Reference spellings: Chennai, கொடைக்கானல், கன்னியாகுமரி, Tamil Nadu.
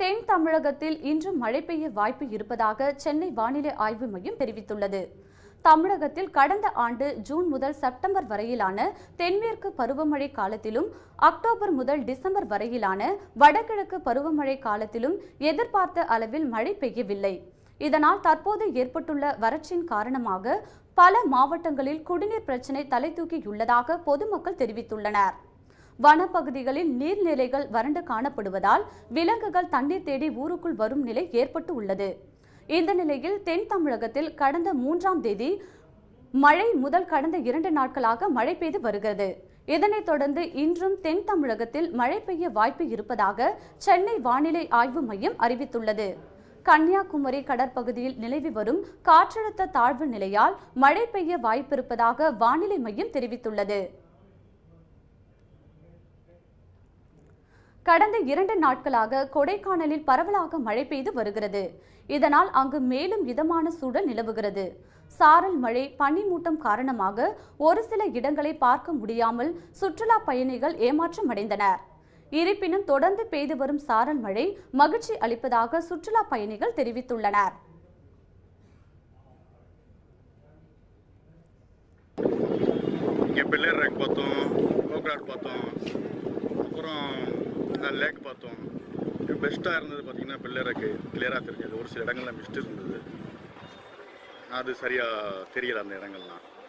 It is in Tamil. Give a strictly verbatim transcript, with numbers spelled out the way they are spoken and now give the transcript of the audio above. தென் தமிழகத்தில் இன்று மழை பெய்ய வாய்ப்பு இருப்பதாக சென்னை வானிலை ஆய்வு மையம் தெரிவித்துள்ளது. தமிழகத்தில் கடந்த ஆண்டு ஜூன் முதல் செப்டம்பர் வரையிலான தென்மேற்கு பருவமழை காலத்திலும் அக்டோபர் முதல் டிசம்பர் வரையிலான வடகிழக்கு பருவமழை காலத்திலும் எதிர்பார்த்த அளவில் மழை பெய்யவில்லை. இதனால் தற்போது ஏற்பட்டுள்ள வறட்சியின் காரணமாக பல மாவட்டங்களில் குடிநீர் பிரச்சினை தலை தூக்கியுள்ளதாக பொதுமக்கள் தெரிவித்துள்ளனர். வனப்பகுதிகளில் நீர்நிலைகள் வறண்டு காணப்படுவதால் விலங்குகள் தண்ணீர் தேடி ஊருக்குள் வரும் நிலை ஏற்பட்டு உள்ளது. இந்த நிலையில் தென் தமிழகத்தில் கடந்த மூன்றாம் தேதி மழை முதல் கடந்த இரண்டு நாட்களாக மழை பெய்து வருகிறது. இதனைத் தொடர்ந்து இன்றும் தென் தமிழகத்தில் மழை பெய்ய வாய்ப்பு இருப்பதாக சென்னை வானிலை ஆய்வு மையம் அறிவித்துள்ளது. கன்னியாகுமரி கடற்பகுதியில் நிலவி வரும் காற்றழுத்த தாழ்வு நிலையால் மழை பெய்ய வாய்ப்பிருப்பதாக வானிலை மையம் தெரிவித்துள்ளது. கடந்த இரண்டு நாட்களாக கொடைக்கானலில் பரவலாக மழை பெய்து வருகிறது. இதனால் அங்கு மேலும் இதமான சூழல் நிலவுகிறது. சாரல் மழை, பனிமூட்டம் காரணமாக ஒரு சில இடங்களை பார்க்க முடியாமல் சுற்றுலா பயணிகள் ஏமாற்றமடைந்தனர். இருப்பினும் தொடர்ந்து பெய்து வரும் சாரல் மழை மகிழ்ச்சி அளிப்பதாக சுற்றுலா பயணிகள் தெரிவித்துள்ளனர். லேக் பார்த்தோம், பெஸ்ட்டாக இருந்தது. பார்த்தீங்கன்னா பிள்ளைக்கு கிளியராக தெரிஞ்சது. ஒரு சில இடங்கள்லாம் மிஸ்ட் இருந்தது, அது சரியாக தெரியல அந்த இடங்கள்லாம்.